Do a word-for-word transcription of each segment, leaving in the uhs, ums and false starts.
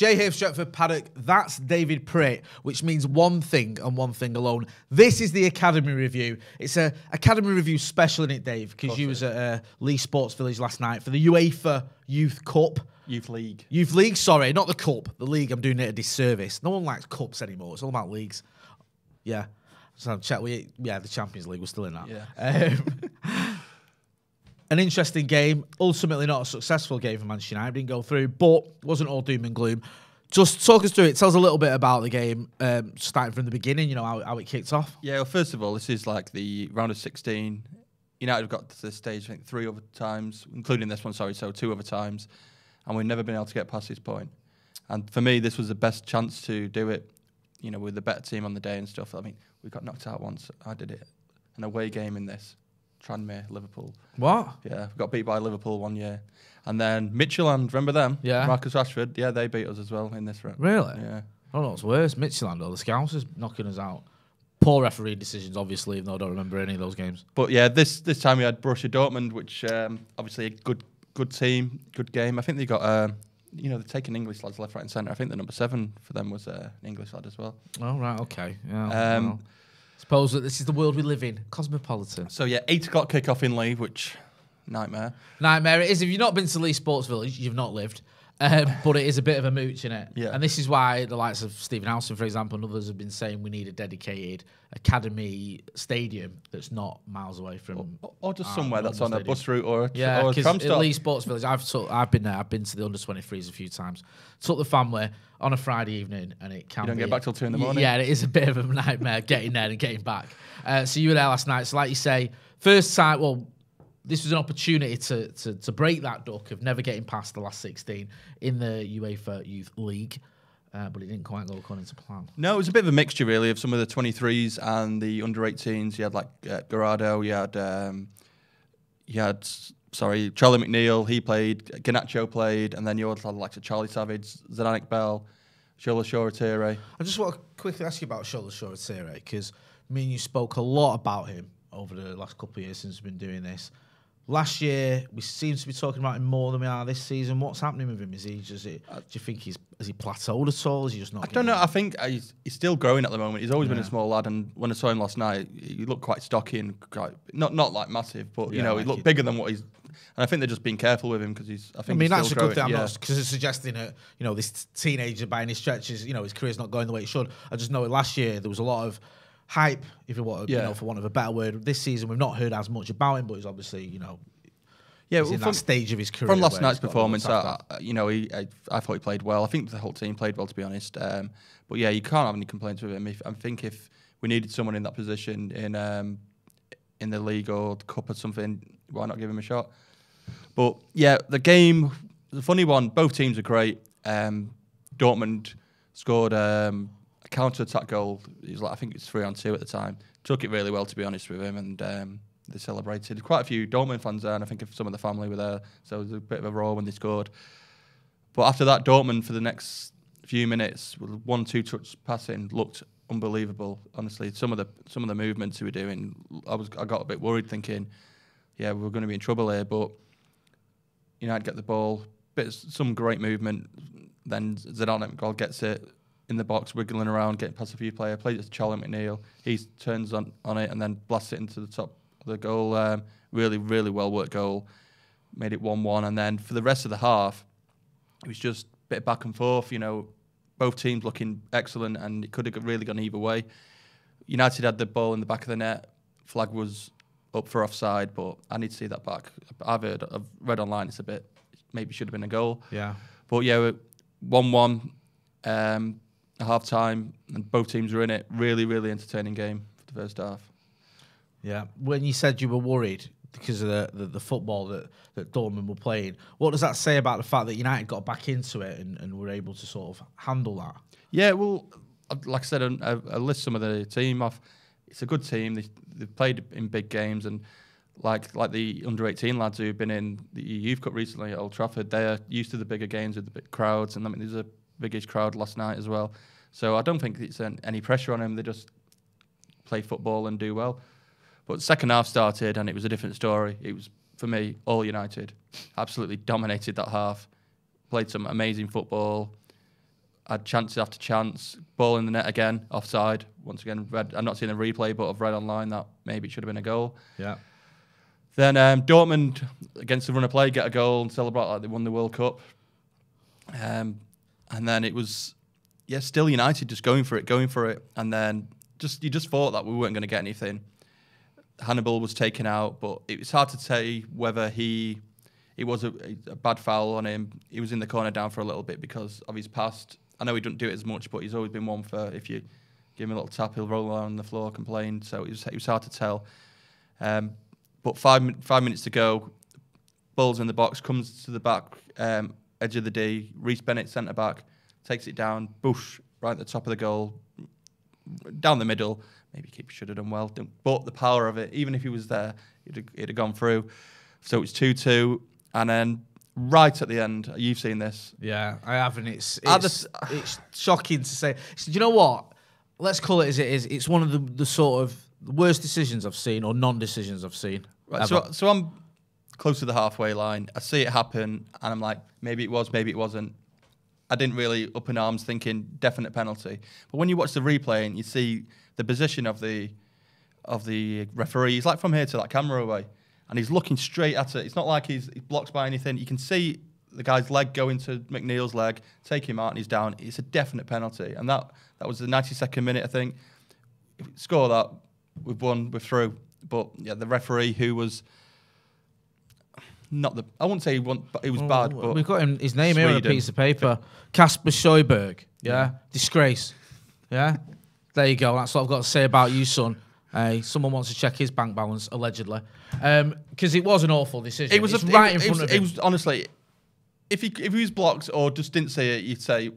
Jay here, Stretford Paddock, that's David Pritt, which means one thing and one thing alone. This is the Academy Review. It's an Academy Review special, isn't it, Dave? Because you was at uh, Lee Sports Village last night for the UEFA Youth Cup. Youth League. Youth League, sorry, not the Cup. The League, I'm doing it a disservice. No one likes Cups anymore. It's all about leagues. Yeah. So yeah, the Champions League, we're still in that. Yeah. Um, an interesting game, ultimately not a successful game for Manchester United. Didn't go through, but wasn't all doom and gloom. Just talk us through it. Tell us a little bit about the game, um, starting from the beginning, you know, how, how it kicked off. Yeah, well, first of all, this is like the round of sixteen. United have got to this stage, I think, three overtimes, including this one, sorry, so two overtimes. And we've never been able to get past this point. And for me, this was the best chance to do it, you know, with the better team on the day and stuff. I mean, we got knocked out once. I did it. An away game in this. Tranmere, Liverpool. What? Yeah, we got beat by Liverpool one year. And then Midtjylland, remember them? Yeah. Marcus Rashford, yeah, they beat us as well in this round. Really? Yeah. I don't know what's worse, Midtjylland or the Scousers knocking us out. Poor referee decisions, obviously, even though I don't remember any of those games. But yeah, this this time we had Borussia Dortmund, which um, obviously a good good team, good game. I think they got, uh, you know, they're taking English lads left, right and centre. I think the number seven for them was uh, an English lad as well. Oh, right, okay. Yeah, um, suppose that this is the world we live in, cosmopolitan. So yeah, eight o'clock kickoff in Lee, which nightmare. Nightmare it is. If you've not been to Lee Sports Village, you've not lived. Um, but it is a bit of a mooch, innit? Yeah. And this is why the likes of Stephen Howson, for example, and others have been saying we need a dedicated academy stadium that's not miles away from, or, or just somewhere that's on stadium. A bus route or a, yeah, or a tram stop. At Lee Sports Village, I've took, I've been there. I've been to the under twenty-threes a few times. Took the family on a Friday evening, and it can. You don't be, get back till two in the morning. Yeah, it is a bit of a nightmare getting there and getting back. Uh, so you were there last night. So like you say, first time, well. This was an opportunity to, to to break that duck of never getting past the last sixteen in the UEFA Youth League, uh, but it didn't quite go according to plan. No, it was a bit of a mixture, really, of some of the twenty-threes and the under eighteens. You had, like, uh, Garrido, you had, um, you had, sorry, Charlie McNeil, he played, Ginnaccio played, and then you also had, like, Charlie Savage, Zanik Bell, Shola Shoretire. I just want to quickly ask you about Shola Shoretire, because me and you spoke a lot about him over the last couple of years since we've been doing this. Last year, we seem to be talking about him more than we are this season. What's happening with him? Is he just? It, do you think he's has he plateaued at all? Is he just not? I don't know. It? I think he's, he's still growing at the moment. He's always yeah. been a small lad, and when I saw him last night, he looked quite stocky and quite, not not like massive, but yeah, you know, like he looked bigger than what he's. And I think they're just being careful with him because he's. I think. I mean, he's that's still a good growing. Thing. I'm yeah. not because it's suggesting that you know this teenager by any stretch is you know his career's not going the way it should. I just know it last year there was a lot of. Hype, if you want, yeah. you know, for want of a better word. This season, we've not heard as much about him, but he's obviously, you know, yeah, well, in from, that stage of his career. From last night's performance, I, you know, he, I, I thought he played well. I think the whole team played well, to be honest. Um, but yeah, you can't have any complaints with him. If, I think if we needed someone in that position in um, in the league or the cup or something, why not give him a shot? But yeah, the game, the funny one. Both teams are great. Um, Dortmund scored. Um, Counter-attack goal. He was like, I think it was three on two at the time. Took it really well, to be honest with him, and um, they celebrated. Quite a few Dortmund fans there, and I think some of the family were there, so it was a bit of a roar when they scored. But after that, Dortmund, for the next few minutes, with one, two touch passing, looked unbelievable, honestly. Some of the some of the movements he were doing, I, was, I got a bit worried thinking, yeah, we're going to be in trouble here, but you know, I'd get the ball, bit, some great movement, then Zanik Bell gets it, in the box, wiggling around, getting past a few players. Plays it to Charlie McNeil. He turns on, on it and then blasts it into the top of the goal. Um, really, really well-worked goal. Made it one one. And then for the rest of the half, it was just a bit of back and forth. You know, both teams looking excellent and it could have really gone either way. United had the ball in the back of the net. Flag was up for offside, but I need to see that back. I've heard, I've read online it's a bit, maybe should have been a goal. Yeah. But yeah, one one. Um... half time, and both teams were in it. Really, really entertaining game for the first half. Yeah. When you said you were worried because of the, the, the football that, that Dortmund were playing, what does that say about the fact that United got back into it and, and were able to sort of handle that? Yeah, well, like I said, I, I list some of the team off. It's a good team. They, they've played in big games, and like like the under eighteen lads who've been in the Youth Cup recently at Old Trafford, they're used to the bigger games with the big crowds, and I mean, there's a biggest crowd last night as well. So I don't think it's any pressure on him. They just play football and do well. But the second half started and it was a different story. It was, for me, all United. Absolutely dominated that half. Played some amazing football. had chances after chance, ball in the net again, offside. Once again, read, I'm not seeing a replay, but I've read online that maybe it should have been a goal. Yeah. Then um, Dortmund, against the run of play, get a goal and celebrate like they won the World Cup. Um, and then it was, yeah, still United just going for it, going for it. And then just you just thought that we weren't going to get anything. Hannibal was taken out, but it was hard to say whether he... It was a, a bad foul on him. He was in the corner down for a little bit because of his past. I know he doesn't do it as much, but he's always been one for if you give him a little tap, he'll roll around on the floor, complain. So it was, it was hard to tell. Um, but five five minutes to go, ball's in the box, comes to the back um, edge of the D. Reese Bennett, centre back, takes it down, boosh, right at the top of the goal, down the middle. Maybe keeper should have done well, but the power of it, even if he was there, it'd, it'd have gone through. So it was two two. And then right at the end, you've seen this. Yeah, I haven't. It's it's, the, it's shocking to say. Do you know what? Let's call it as it is. It's one of the, the sort of worst decisions I've seen or non-decisions I've seen. Right, so, so I'm close to the halfway line. I see it happen, and I'm like, maybe it was, maybe it wasn't. I didn't really up in arms thinking definite penalty. But when you watch the replay and you see the position of the, of the referee, he's like from here to that camera away. And he's looking straight at it. It's not like he's, he's blocked by anything. You can see the guy's leg go into McNeil's leg, take him out, and he's down. It's a definite penalty. And that, that was the ninety-second minute, I think. If we score that, we've won, we're through. But, yeah, the referee who was not the... I wouldn't say he, won, but he was oh, bad, but... We've got him, his name Sweden. Here on a piece of paper. Kasper Sjöberg. Yeah? yeah. Disgrace. Yeah? There you go. That's what I've got to say about you, son. Hey, someone wants to check his bank balance, allegedly. Because um, it was an awful decision. It was it's a, right it, in front it was, of him. It was, honestly, if he, if he was blocked or just didn't see it, you'd say,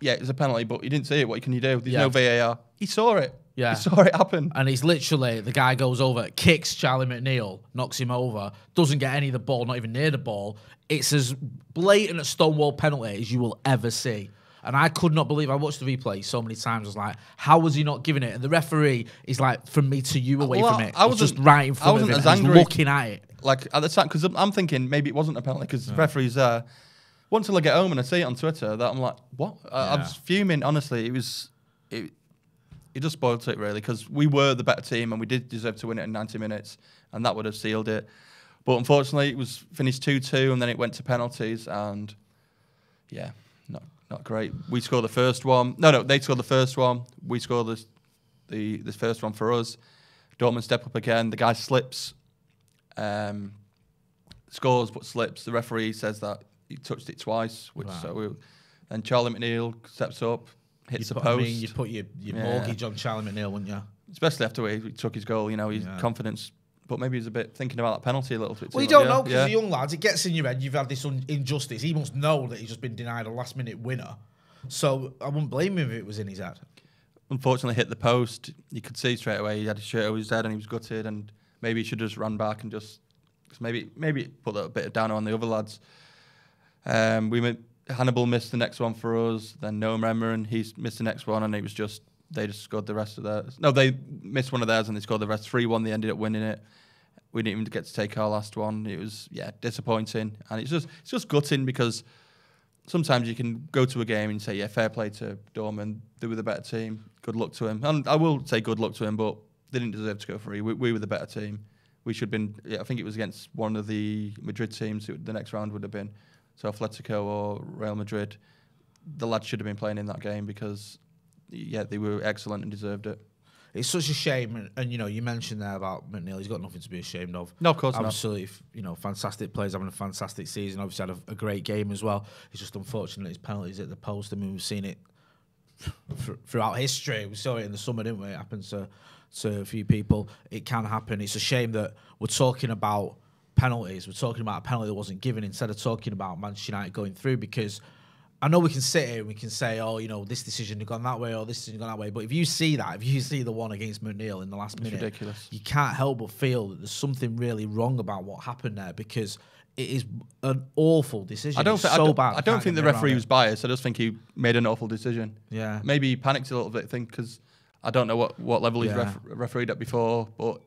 yeah, it was a penalty, but he didn't see it. What can you do? There's yeah. no V A R. He saw it. Yeah. He saw it happen. And he's literally, the guy goes over, kicks Charlie McNeil, knocks him over, doesn't get any of the ball, not even near the ball. It's as blatant a stonewall penalty as you will ever see. And I could not believe I watched the replay so many times. I was like, "How was he not giving it?" And the referee is like, "From me to you, away well, from it." I was just right in front of him, as angry, looking at it. Like at the time, because I'm thinking maybe it wasn't a penalty because yeah. the referee's there. Once I get home and I see it on Twitter, that I'm like, "What?" Yeah. I, I was fuming. Honestly, it was it. It just spoiled it really because we were the better team and we did deserve to win it in ninety minutes, and that would have sealed it. But unfortunately, it was finished two two, and then it went to penalties, and yeah, no. Not great. We score the first one. No, no, they score the first one. We score this, the this first one for us. Dortmund step up again. The guy slips, um, scores but slips. The referee says that he touched it twice. Which wow. so we, and Charlie McNeil steps up, hits the post. I mean, you put your, your yeah. mortgage on Charlie McNeil, wouldn't you? Especially after he took his goal. You know, his yeah. confidence. But maybe he's a bit thinking about that penalty a little bit. Well, you don't know, because the young lads, it gets in your head, you've had this un injustice. He must know that he's just been denied a last-minute winner. So I wouldn't blame him if it was in his head. Unfortunately, hit the post. You could see straight away he had his shirt over his head and he was gutted, and maybe he should have just run back and just... Cause maybe maybe put a bit of down on the other lads. Um, we made, Hannibal missed the next one for us, then Noam Emeran, he missed the next one, and it was just... They just scored the rest of theirs. No, they missed one of theirs and they scored the rest. three one, they ended up winning it. We didn't even get to take our last one. It was, yeah, disappointing. And it's just it's just gutting because sometimes you can go to a game and say, yeah, fair play to Dortmund. They were the better team. Good luck to him. And I will say good luck to him, but they didn't deserve to go free. We, we were the better team. We should have been, yeah, I think it was against one of the Madrid teams. The next round would have been. So Atletico or Real Madrid. The lads should have been playing in that game because... Yeah, they were excellent and deserved it. It's such a shame, and, and you know, you mentioned there about McNeil. He's got nothing to be ashamed of. No, of course not. Absolutely, you know, fantastic players, having a fantastic season. Obviously, had a, a great game as well. It's just unfortunate his penalties at the post. I mean, we've seen it throughout history. We saw it in the summer, didn't we? It happened to to a few people. It can happen. It's a shame that we're talking about penalties. We're talking about a penalty that wasn't given instead of talking about Manchester United going through because. I know we can sit here and we can say, oh, you know, this decision has gone that way or this decision has gone that way. But if you see that, if you see the one against McNeil in the last it's minute, ridiculous. You can't help but feel that there's something really wrong about what happened there because it is an awful decision. I don't, so I don't, bad I don't think the referee was biased. I just think he made an awful decision. Yeah. Maybe he panicked a little bit, I think, because I don't know what, what level yeah. he's ref refereed at before, but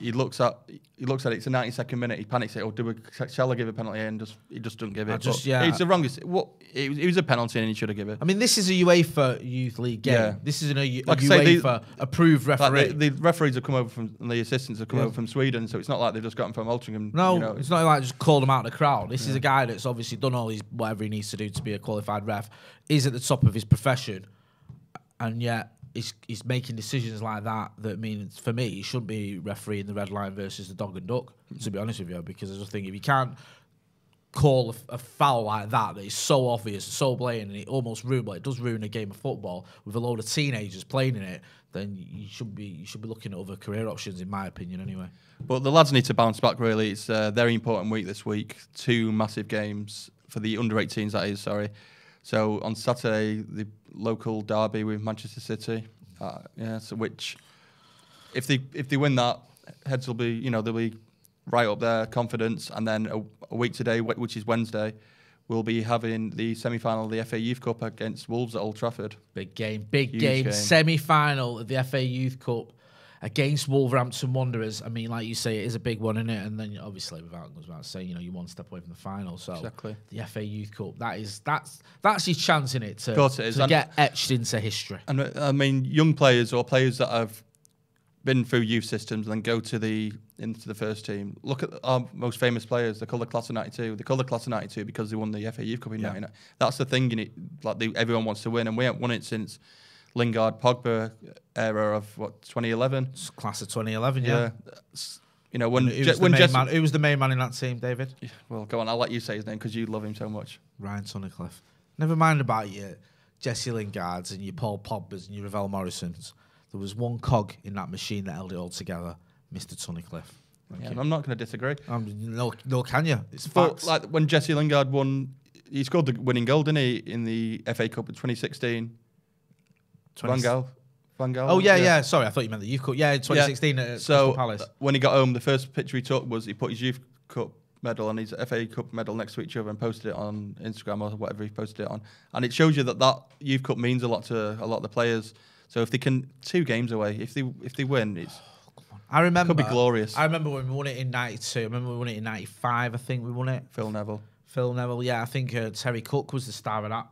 he looks at he looks at it. It's a ninety-second minute. He panics it. Oh, do we, shall I give a penalty? And just he just doesn't give it. I just but yeah. It's the wrongest. What it was, it was a penalty, and he should have given it. I mean, this is a UEFA Youth League game. Yeah. This is an a, like a UEFA say, the, approved referee. Like the, the referees have come over from and the assistants have come yeah. over from Sweden, so it's not like they've just gotten from Altrincham. No, you know, it's not like just called them out of the crowd. This yeah. is a guy that's obviously done all his whatever he needs to do to be a qualified ref. Is at the top of his profession, and yet. He's, he's making decisions like that that means, for me, he shouldn't be refereeing the red line versus the dog and duck, to be honest with you, because I just think if you can't call a, a foul like that, that is so obvious, so blatant, and it almost ruins, well, it does ruin a game of football with a load of teenagers playing in it, then you should be you should be looking at other career options, in my opinion, anyway. But the lads need to bounce back, really. It's a very important week this week. Two massive games for the under eighteens, that is, sorry. So on Saturday, the local derby with Manchester City, uh, yeah. So which, if they if they win that, heads will be you know they'll be right up there, confidence. And then a, a week today, which is Wednesday, we'll be having the semi-final of the F A Youth Cup against Wolves at Old Trafford. Big game, big Huge game, game. Semi-final of the F A Youth Cup against Wolverhampton Wanderers. I mean, like you say, it is a big one, isn't it? And then obviously, without goes without saying, you know, you're one step away from the final. So exactly. The F A Youth Cup, that is that's that's your chance in it to, it is. to and, get etched into history. And I mean, young players or players that have been through youth systems and then go to the into the first team. Look at our most famous players. They call the Class of ninety-two. They call the Class of ninety-two because they won the F A Youth Cup in yeah. ninety-nine. That's the thing in it. Like they, everyone wants to win, and we haven't won it since. Lingard, Pogba era of what twenty eleven, class of twenty eleven, yeah. yeah. You know when who was, when the man, who was the main man in that team, David? Yeah, well, go on, I'll let you say his name because you love him so much. Ryan Tunnicliffe. Never mind about your Jesse Lingards and your Paul Pogbas and your Ravel Morrisons. There was one cog in that machine that held it all together, Mister Tunnicliffe. Yeah, I'm not going to disagree. Um, no, no, can you? It's facts. Like when Jesse Lingard won, he scored the winning goal, didn't he, in the F A Cup in twenty sixteen. Van Gaal. Van Gaal. Oh, yeah, yeah, yeah. Sorry, I thought you meant the Youth Cup. Yeah, in twenty sixteen yeah. at so Crystal Palace. When he got home, the first picture he took was he put his Youth Cup medal and his F A Cup medal next to each other and posted it on Instagram or whatever he posted it on. And it shows you that that Youth Cup means a lot to a lot of the players. So if they can, two games away, if they if they win, it's... I remember, it could be glorious. I remember when we won it in ninety-two. I remember we won it in ninety-five, I think we won it. Phil Neville. Phil Neville, yeah. I think uh, Terry Cook was the star of that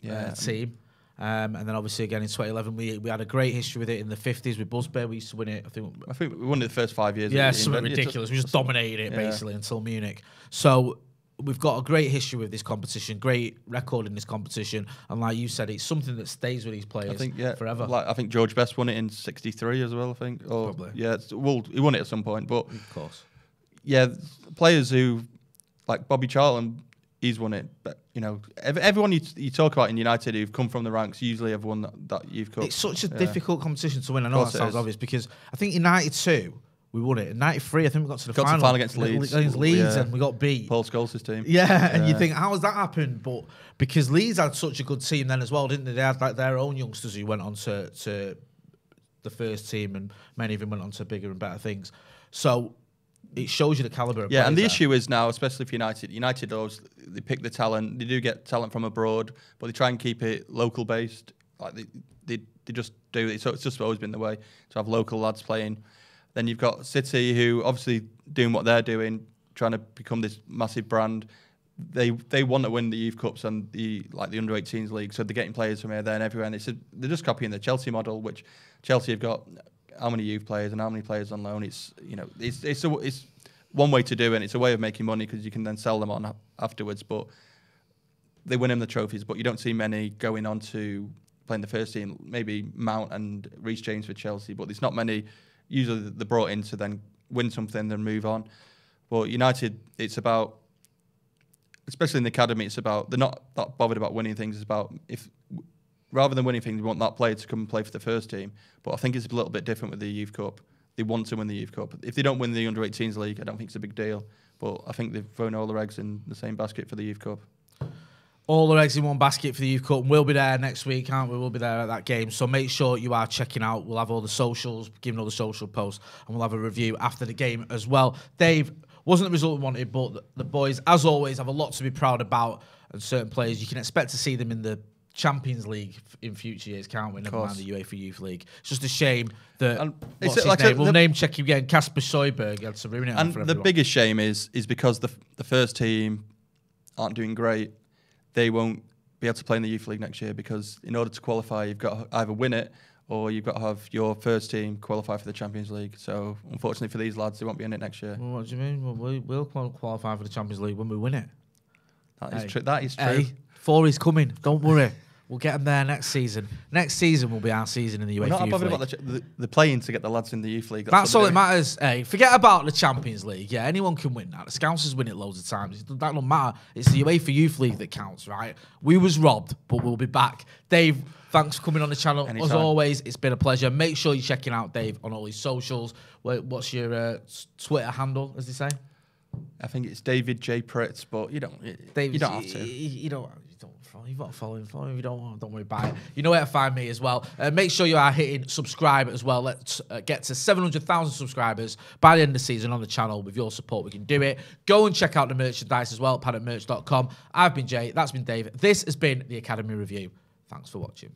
yeah. uh, team. Um, and then obviously again in twenty eleven we we had a great history with it in the fifties with Busby. We used to win it. I think I think we won it the first five years. Yeah, something ridiculous. We just dominated it yeah. basically until Munich. So we've got a great history with this competition, great record in this competition, and like you said, it's something that stays with these players I think, yeah, forever. Like I think George Best won it in sixty-three as well. I think or, probably. Yeah, it's, well he won it at some point, but of course, yeah, players who like Bobby Charlton. He's won it, but you know everyone you, you talk about in United who've come from the ranks usually have won that, that Youth Cup. It's such a yeah. difficult competition to win. I know that sounds obvious because I think in ninety-two we won it. In ninety-three I think we got to the got final. To the final against Leeds. Against Leeds yeah. and we got beat. Paul Scholes' team. Yeah, yeah, and you think how has that happened? But because Leeds had such a good team then as well, didn't they? They had like their own youngsters who went on to to the first team, and many of them went on to bigger and better things. So. It shows you the caliber of yeah, and the there. issue is now, especially for United, United always, they pick the talent, they do get talent from abroad, but they try and keep it local based. Like they, they, they just do it. So it's just always been the way to have local lads playing. Then you've got City, who obviously doing what they're doing, trying to become this massive brand. They they want to win the Youth Cups and the like the under eighteens league, so they're getting players from here, there, and everywhere. And it's a, they're just copying the Chelsea model, which Chelsea have got. How many youth players and how many players on loan? It's you know, it's it's a, it's one way to do it. And it's a way of making money because you can then sell them on afterwards. But they win them the trophies, but you don't see many going on to playing the first team. Maybe Mount and Reece James for Chelsea, but there's not many. Usually they're brought in to then win something, then move on. But United, it's about, especially in the academy, it's about they're not that bothered about winning things. It's about if. Rather than winning things, we want that player to come and play for the first team. But I think it's a little bit different with the Youth Cup. They want to win the Youth Cup. If they don't win the under eighteens league, I don't think it's a big deal. But I think they've thrown all their eggs in the same basket for the Youth Cup. All their eggs in one basket for the Youth Cup. We'll be there next week, aren't we? We'll be there at that game. So make sure you are checking out. We'll have all the socials, giving all the social posts, and we'll have a review after the game as well. Dave, wasn't the result we wanted, but the boys, as always, have a lot to be proud about. And certain players, you can expect to see them in the Champions League in future years, can't we? Never mind the UEFA Youth League. It's just a shame that and what's his like name? A, we'll name check him again. Kasper Sjöberg had to ruin it. And for the biggest shame is is because the the first team aren't doing great. They won't be able to play in the Youth League next year because in order to qualify, you've got to either win it or you've got to have your first team qualify for the Champions League. So unfortunately for these lads, they won't be in it next year. Well, what do you mean? Well, we will qualify for the Champions League when we win it. That hey. is true. That is true. Hey, four is coming. Don't worry. We'll get them there next season. Next season will be our season in the UEFA Youth League. We're not bothered about the, the, the playing to get the lads in the Youth League. That's, That's all that matters. Hey, forget about the Champions League. Yeah, anyone can win that. The Scousers win it loads of times. That doesn't matter. It's the UEFA Youth League that counts, right? We was robbed, but we'll be back. Dave, thanks for coming on the channel. Anytime. As always, it's been a pleasure. Make sure you're checking out Dave on all his socials. What's your uh, Twitter handle, as they say? I think it's David J. Pritt, but you don't, David, you don't have to. You, you don't have to. You've got to follow him. Follow him if you don't want. Don't worry about it. You know where to find me as well. Uh, make sure you are hitting subscribe as well. Let's uh, get to seven hundred thousand subscribers by the end of the season on the channel. With your support, we can do it. Go and check out the merchandise as well, paddock merch dot com. I've been Jay. That's been Dave. This has been the Academy Review. Thanks for watching.